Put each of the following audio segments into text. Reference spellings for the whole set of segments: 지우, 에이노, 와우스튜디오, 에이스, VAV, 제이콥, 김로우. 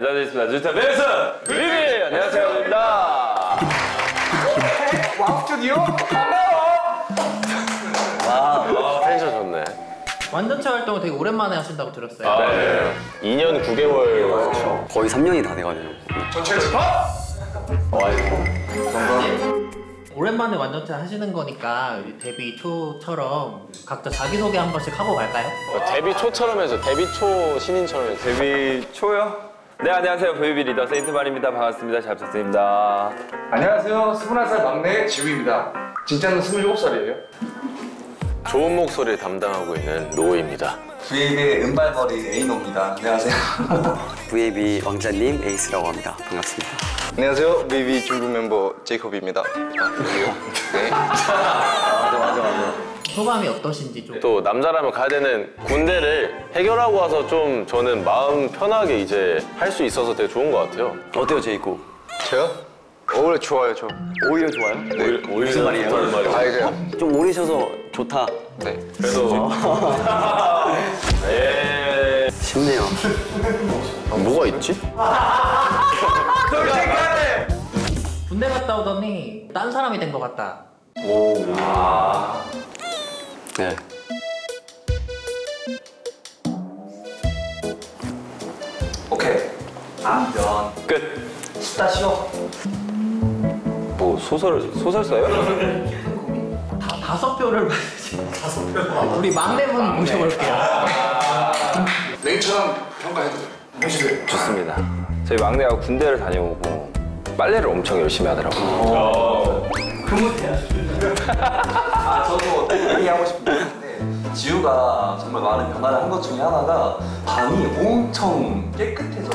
인사드리겠습니다. 주스타 베스! 그리비! 안녕하세요. 반갑습니다. 와우 스튜디오? 반가워! 텐션 좋네. 완전체 활동을 되게 오랜만에 하신다고 들었어요. 아, 네. 2년 9개월. 그렇죠. 거의 3년이 다 돼가네요. 전체 스팟? 오랜만에 완전체 하시는 거니까 데뷔 초처럼 각자 자기소개 한 번씩 하고 갈까요? 데뷔 초처럼 해서 데뷔 초 신인처럼 해서. 데뷔 초요? 네, 안녕하세요. VAV 리더 세인트마리입니다. 반갑습니다. 잡셨습니다. 안녕하세요. 21살 막내 지우입니다. 진짜는 27살이에요. 좋은 목소리를 담당하고 있는 로우입니다. VAV의 은발머리 에이노입니다. 안녕하세요. VAV 왕자님 에이스라고 합니다. 반갑습니다. 안녕하세요. VAV 중국 멤버 제이콥입니다. 네. 맞아. 소감이 어떠신지 좀. 또 남자라면 가야 되는 군대를 해결하고 와서 좀 저는 마음 편하게 이제 할 수 있어서 되게 좋은 것 같아요. 어때요, 제이콥? 저요? 오히려 좋아요, 저. 오히려 좋아요? 네. 오히려 무슨 말이에요? 아, 좀 오리셔서 좋다. 네. 그래서. 예. 쉽네요. 뭐가 있지? 솔직하네. 군대 갔다 오더니 딴 사람이 된 것 같다. 오. 아. 네. 오케이. 안전. 끝. 쉽다 쉬워. 뭐 소설 써요? 다 5표를 받으시. 5표. 우리 막내분 모셔볼게요. 내일처럼 평가해도 돼요. 좋습니다. 저희 막내가 군대를 다녀오고 빨래를 엄청 열심히 하더라고요. 아, 저도 얘기하고 싶은데 지우가 정말 많은 변화를 한 것 중에 하나가 방이 엄청 깨끗해져.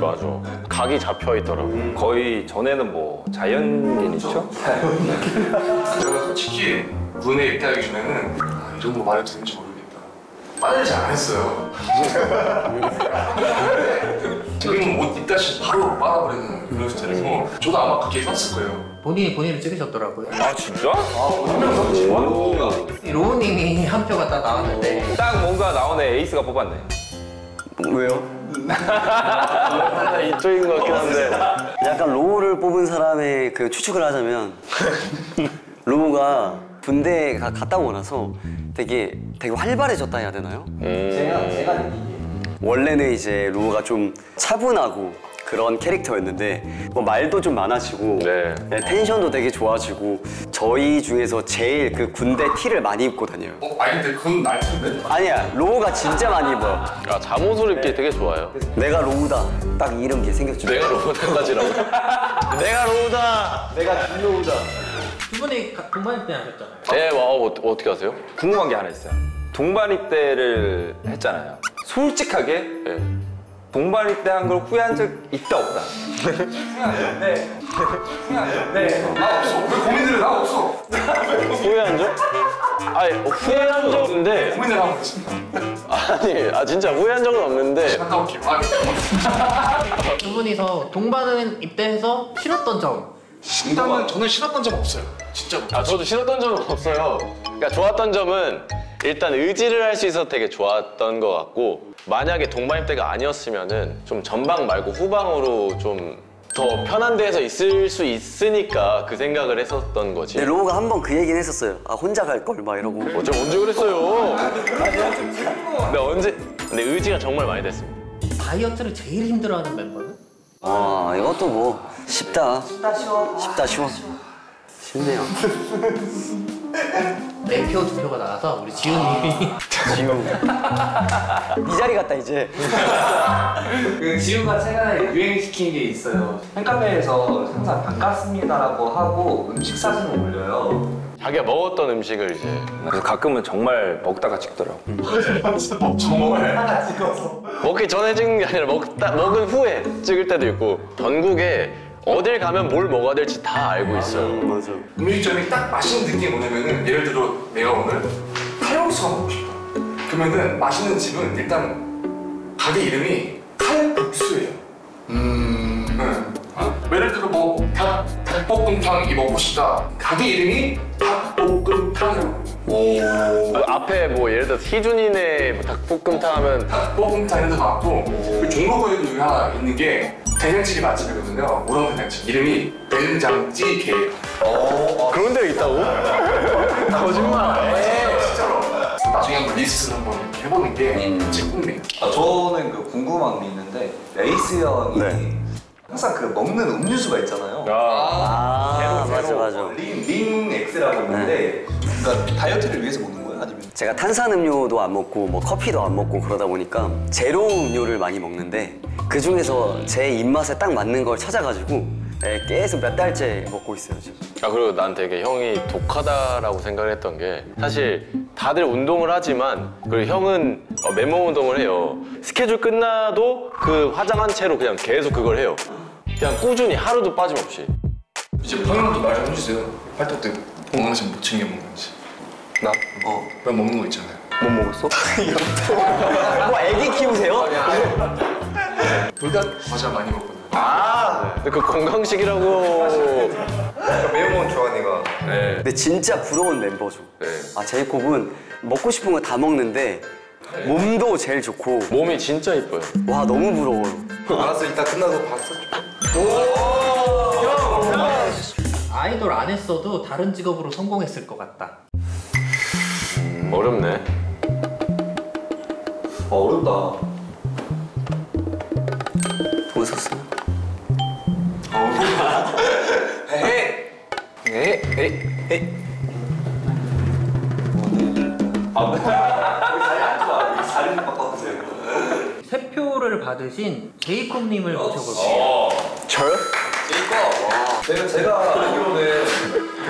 맞아. 네. 각이 잡혀 있더라고. 거의 전에는 뭐 자연인이죠? 제가 솔직히 군에 입대하기 전에는 아, 이 정도 말을 듣는지 모르겠다. 빨리 잘 안 했어요. 지금 옷 입다시 바로 빨아버리는 그런 스타일이고 저도 아마 그렇게 썼을 거예요. 본인이 찍으셨더라고요. 아 진짜? 아, 로우님이 한 표가 딱 나왔는데 딱 뭔가 나오네. 에이스가 뽑았네. 왜요? 이쪽인 것 같긴 한데 약간 로우를 뽑은 사람의 그 추측을 하자면 로우가 군대에 갔다 오고 나서 되게 활발해졌다 해야 되나요? 제가 느끼기에 원래는 이제 로우가 좀 차분하고 그런 캐릭터였는데 뭐 말도 좀 많아지고 네. 네, 텐션도 되게 좋아지고 저희 중에서 제일 그 군대 티를 많이 입고 다녀요. 아니 근데 그건 날 텐데? 아니야, 로우가 진짜 많이 입어요. 아, 잠옷을 입기 네. 되게 좋아요. 내가 로우다 딱 이런 게 생겼죠. 내가 로우다까지라고? 내가 로우다! 내가 김로우다. 두 분이 동반입대 하셨잖아요. 네, 어떻게 하세요? 궁금한 게 하나 있어요. 동반입대를 했잖아요. 솔직하게 네. 동반입대 한 걸 후회한 적 있다 없다? 후회한 적? 네. 후회한 적? 네. 나 없어. 왜 고민을 해? 나 없어. 후회한 적? 아니 후회한 적 없는데 고민을 하고 있습니다. 아니 아 진짜 후회한 적은 없는데 갔다 올게요. 두 분이서 동반은 입대해서 싫었던 점? 일단은 저는 싫었던 점 없어요. 진짜. 아 저도 싫었던 점은 없어요. 그러니까 좋았던 점은 일단 의지를 할 수 있어서 되게 좋았던 것 같고 만약에 동반입대가 아니었으면은 좀 전방 말고 후방으로 좀 더 편한 데에서 있을 수 있으니까 그 생각을 했었던 거지. 근데 로우가 한 번 그 얘기는 했었어요. 아 혼자 갈 걸 막 이러고. 제가 언제 그랬어요? 근데 언제? 근데 의지가 정말 많이 됐습니다. 다이어트를 제일 힘들어하는 멤버는? 아 이것도 뭐 쉽다. 쉽다 쉬워. 쉽다 쉬워. 쉽네요. 4표, 2표가 나와서 우리 지훈님이 이 자리 같다 이제. 그 지훈과 최근에 유행시킨 게 있어요. 팬카페에서 항상 반갑습니다라고 하고 음식 사진을 올려요. 자기가 먹었던 음식을 이제 그래서 가끔은 정말 먹다가 찍더라고. 정말 찍어서 먹기 전에 찍는 게 아니라 먹은 후에 찍을 때도 있고 전국에 어딜 가면 뭘 먹어야 될지 다 알고 있어요. 맞아. 음식점이 딱 맛있는 느낌이 뭐냐면은 예를 들어 내가 오늘 칼국수가 먹고 싶어. 그러면은 맛있는 집은 일단 가게 이름이 칼국수예요. 네. 예를 들어 뭐 닭볶음탕 먹고 싶다. 가게 이름이 닭볶음탕. 오. 앞에 뭐 예를 들어 희준이네 뭐 닭볶음탕 하면 닭볶음탕에도 나왔고, 그 종로구에도 여기 하나 있는 게 된장찌개 맛집이거든요. 오랑 된장찌개. 이름이 된장찌개. 어, 그런 데가 있다고? 거짓말. 진짜로. 나중에 한번 리스트 한번 해보는 게 제 꿈이에요. 아, 저는 그 궁금한 게 있는데 에이스 형이 네. 항상 그 먹는 음료수가 있잖아요. 맞아. 링 엑스라고 있는데 그러니까 다이어트를 위해서 먹는 거예요? 아니면? 제가 탄산음료도 안 먹고 뭐 커피도 안 먹고 그러다 보니까 제로 음료를 많이 먹는데 그 중에서 제 입맛에 딱 맞는 걸 찾아가지고 계속 몇 달째 먹고 있어요 지금. 아, 그리고 난 되게 형이 독하다라고 생각을 했던 게, 사실 다들 운동을 하지만 그리고 형은 맨몸 운동을 해요. 스케줄 끝나도 그 화장한 채로 그냥 계속 그걸 해요. 그냥 꾸준히 하루도 빠짐없이. 이제 평형도 말 좀 해주세요. 활동 때 건강식 못 챙겨 먹는지. 나? 어. 왜 먹는 거 있잖아요. 못 먹었어? 뭐 애기 키우세요? 둘 다 과자 많이 먹거든요. 아! 네. 그 건강식이라고. 매운 건 좋아하니까. 네. 근데 진짜 부러운 멤버죠. 네. 아, 제이콥은 먹고 싶은 거 다 먹는데 네. 몸도 제일 좋고. 몸이 진짜 이뻐요. 와, 너무 부러워요. 알았어, 이따 끝나서 봤어. 오! 형! 아이돌 안 했어도 다른 직업으로 성공했을 것 같다. 어렵네. 아, 어렵다. 웃었어. 에이. 자리를 바꿔주세요. 세 표를 받으신 제이콥님을 모셔볼게요. 저요? 제이콥. 제가 알기로는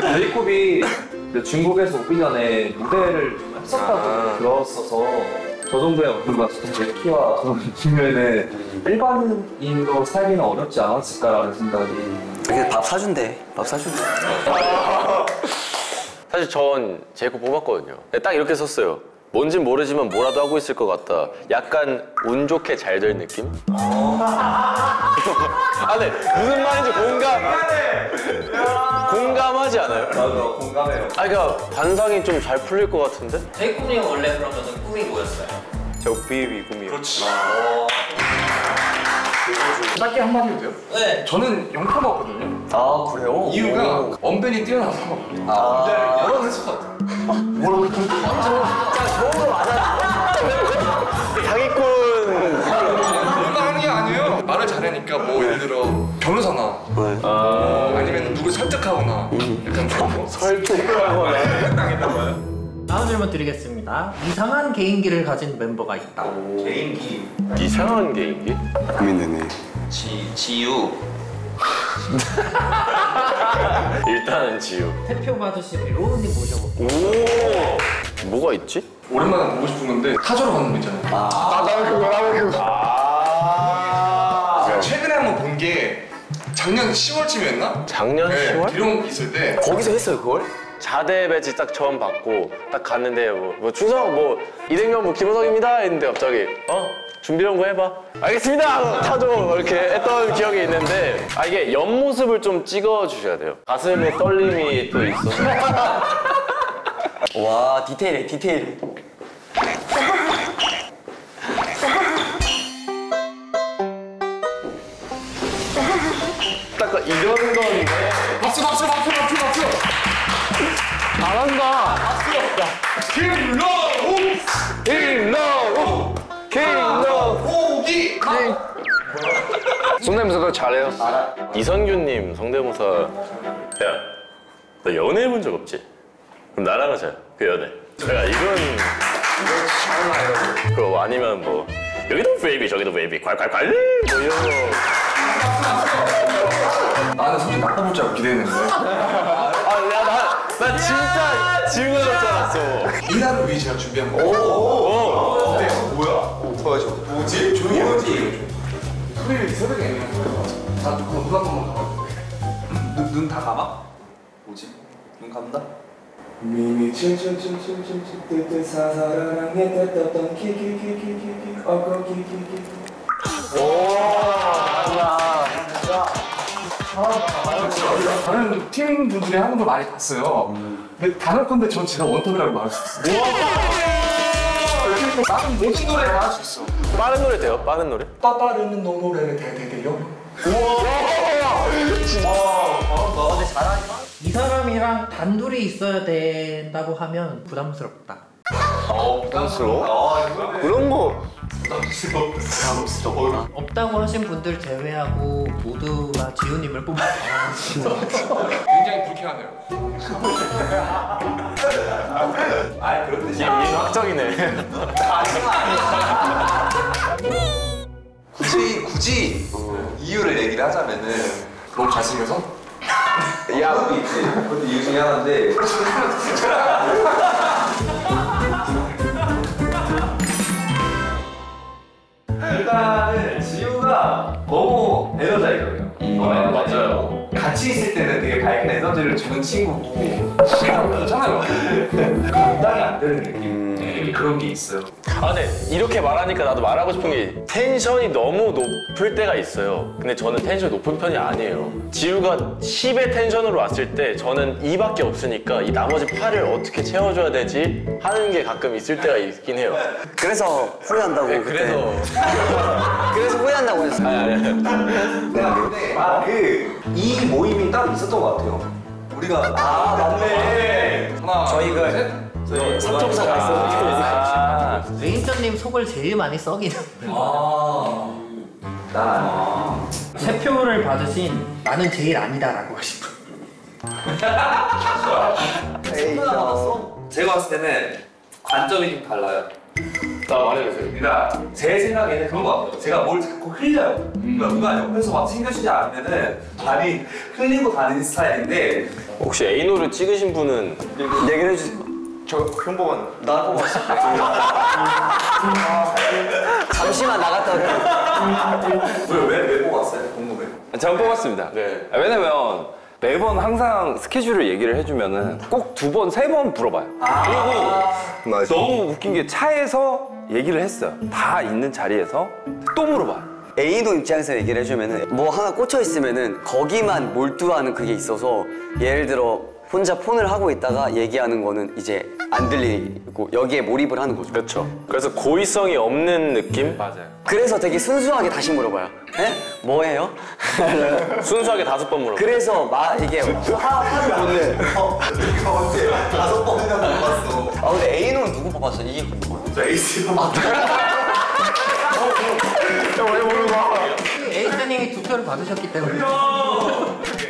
제이콥이 중국에서 오기 전에 무대를 했었다고 들었어서. 저 정도의 어떤 것 같은 제 키와 저 정도면은 일반인으로 살기는 어렵지 않았을까라는 생각이. 그냥 밥 사준대. 사실 전 제이콥 뽑았거든요. 딱 이렇게 썼어요. 뭔진 모르지만 뭐라도 하고 있을 것 같다. 약간 운 좋게 잘 될 느낌? 아, 네. 무슨 말인지 공감하지 않아요? 맞아, 공감해요. 아, 그러니까 관상이 좀 잘 풀릴 것 같은데? 제 꿈이 원래 그러면 꿈이 뭐였어요? 저 VAV 꿈이요. 그렇지. 짧게 한마디 해도 돼요? 네. 저는 0표 받거든요. 아, 그래요? 이유가 언변이 뛰어나서 뭐라고 했을 것 같아요. 뭐라고 했을 것 같아요? 자, 저거 맞아. 말을 잘하니까 뭐 예를 들어 변호사나 아니면 누굴 설득하거나 약간 그런 설득하거나 당했나 봐요. 다음 질문 드리겠습니다. 이상한 개인기를 가진 멤버가 있다. 오. 개인기? 이상한 개인기? 고민되네. 지유. 일단은 지유. 대표 받으신 로우님 모셔볼게요. 오. 뭐가 있지? 오랜만에 보고 싶은 건데 타조로 가는 거 있잖아요. 나 그거. 최근에 한번 본 게 작년 10월쯤이었나? 작년 10월? 이런 거 있을 때 거기서 했어요 그걸? 자대 배지 딱 처음 받고 딱 갔는데 뭐 추석 뭐 이등병 뭐 김호석입니다 했는데 갑자기 준비한 거 해봐. 알겠습니다! 타줘! 이렇게 했던 기억이 있는데, 아, 이게 옆모습을 좀 찍어주셔야 돼요. 가슴에 떨림이 또 있어. 와, 디테일해. 이런 건데. 박수! 잘한다. 박수 없다. 김로우! 오기! 손대모사도 잘해요. 이선균님 성대모사. 야, 너 연애 해본 적 없지? 그럼 나랑 하자, 그 연애. 내가 이건 그거 아니면 뭐 여기도 베이비 저기도 베이비 괄괄괄 뭐 이런 거. 나는 솔직히 나쁜 줄 알고 기대했는데. 나 진짜 지우가 줄 알았어. 이날 위해 제가 준비한 거. 근데 뭐야? 좋아하죠. 뭐지? 조용히. 소리를 새벽에 애매한 거예요. 나 조금 눈 한번만 감아. 눈 다 감아? 뭐지? 눈 감다? 미미 춤 뜨뜻사사랑해 떼떴던 키키키키키키 어거 키키키키. 오. 와. 다른 팀 분들이 하는 걸 많이 봤어요. 근데 단언컨대 전 제가 원톱이라고 말할 수 있어요. 나는 모든 노래 다 할 수 있어. 빠른 노래 돼요? 빠른 노래? 빠빠르는 노래를 대대대요. 우와! 진짜. 너 근데 잘하지 마. 이 사람이랑 단둘이 있어야 된다고 하면 부담스럽다. 부담스러워? 아, 그런 거. 부담스러워. 없다고 하신 분들 제외하고 모두가 지훈님을 뽑아요. 굉장히 불쾌하네요. 아, 그런 뜻이야. 얘는 확정이네. 굳이 이유를 얘기를 하자면은 너무 잘생겨서? 야, 그것도 있지. 그것도 이유 중에 하나인데. 일단은 지우가 너무 에너자이거든요. 맞아요. 같이 있을 때는 되게 밝은 에너지를 주는 친구고 시간이 없잖아요. 감당이 안 되는 느낌. 그런 게 있어요. 아, 근데 이렇게 말하니까 나도 말하고 싶은 게 텐션이 너무 높을 때가 있어요. 근데 저는 텐션이 높은 편이 아니에요. 지우가 10의 텐션으로 왔을 때 저는 2밖에 없으니까 이 나머지 8을 어떻게 채워줘야 되지 하는 게 가끔 있을 때가 있긴 해요. 그래서 후회한다고. 네, 그때. 그래서 후회한다고 그랬어요. 이 모임이 따로 있었던 것 같아요. 우리가 맞네. 하나, 저희가 둘, 네, 3.4가 있었는데 레인저님 속을 제일 많이 썩이는 세 표를 받으신 나는 제일 아니다 라고 하시고 제가 봤을 때는 관점이 좀 달라요. 나 말해주세요. 그러니까 제 생각에는 그런 것 같아요. 제가 뭘 자꾸 흘려요. 그러니까 누가 옆에서 막 챙겨주지 않으면은 발이 흘리고 가는 스타일인데, 혹시 에이노를 찍으신 분은 얘기를 해주세요. 저 형복은 나 뽑았어. 잠시만 나갔다가 왜 뽑았어요? 궁금해요. 저는 뽑았습니다. 네. 왜냐면 매번 항상 스케줄을 얘기를 해주면은 꼭 두 번, 세 번 물어봐요. 그리고 너무 웃긴 게 차에서 얘기를 했어요. 다 있는 자리에서 또 물어봐요. 에이노 입장에서 얘기를 해주면은 뭐 하나 꽂혀 있으면은 거기만 몰두하는 그게 있어서, 예를 들어 혼자 폰을 하고 있다가 얘기하는 거는 이제 안 들리고 여기에 몰입을 하는 거죠. 그렇죠. 그래서 고의성이 없는 느낌? 맞아요. 그래서 되게 순수하게 다시 물어봐요. 에? 뭐예요? 순수하게 5번 물어봐요. 그래서 막 이게 하도 못해. 이거 어때? 5번이나 물어봤어. 아, 근데 A는 누구 뽑았어? 이게 궁금해. 저 에이스 뽑았어요. 왜 모르고 에이스님이 2표를 받으셨기 때문에.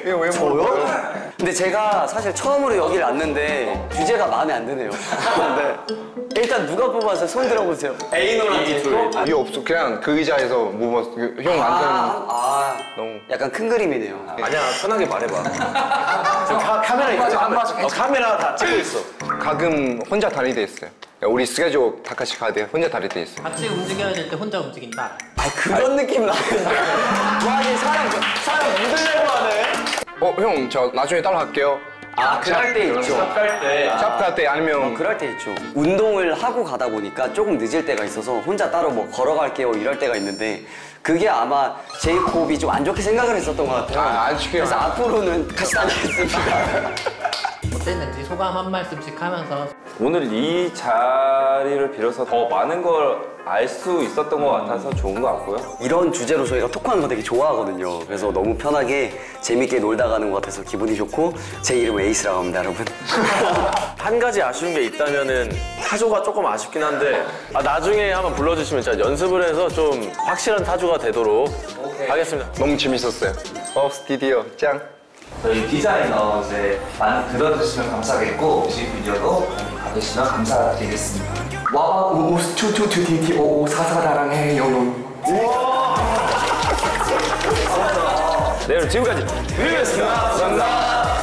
왜 모르고? 근데 제가 사실 처음으로 여기를 왔는데 주제가 마음에 안 드네요. 네. 일단 누가 뽑아서 손 들어보세요. 에이노랑 디토. 이게 없어. 그냥 그 의자에서 뭐 형 앉아있는. 너무 약간 큰 그림이네요. 아니야, 편하게 말해봐. 지금 카메라 있어. 카메라 다 찍고 있어. 가끔 혼자 다닐 때 있어요. 우리 스케줄 다 같이 가야 돼. 혼자 다닐 때 있어. 같이 움직여야 될 때 혼자 움직인다. 아, 그런 느낌 나는데. 와, 이 사람 믿으려고 하네. 형, 저 나중에 따라 갈게요. 그럴 때 있죠. 샵 갈 때 아니면 그럴 때 있죠. 운동을 하고 가다 보니까 조금 늦을 때가 있어서 혼자 따로 뭐 걸어갈게요 이럴 때가 있는데, 그게 아마 제이콥이 좀 안 좋게 생각을 했었던 것 같아요. 안 쉽게. 그래서 앞으로는 같이 다니겠습니다. 어땠는지 소감 한 말씀씩 하면서. 오늘 이 자리를 빌어서 더 많은 걸 알 수 있었던 것 같아서 좋은 것 같고요. 이런 주제로 저희가 토크하는 거 되게 좋아하거든요. 그래서 너무 편하게 재밌게 놀다 가는 것 같아서 기분이 좋고, 제 이름은 에이스라고 합니다, 여러분. 한 가지 아쉬운 게 있다면은 타조가 조금 아쉽긴 한데, 나중에 한번 불러주시면 제가 연습을 해서 좀 확실한 타조가 되도록 하겠습니다. 너무 재밌었어요. 스튜디오 짱! 저희 디자이너 이제 많이 들어주시면 감사하겠고, 뮤직비디오도 봐주시면 감사드리겠습니다. 와, 오, 투투투티티오오 사사다랑해요. 우와! 네, 여러분 지금까지 뮤직비디오였습니다. 감사합니다.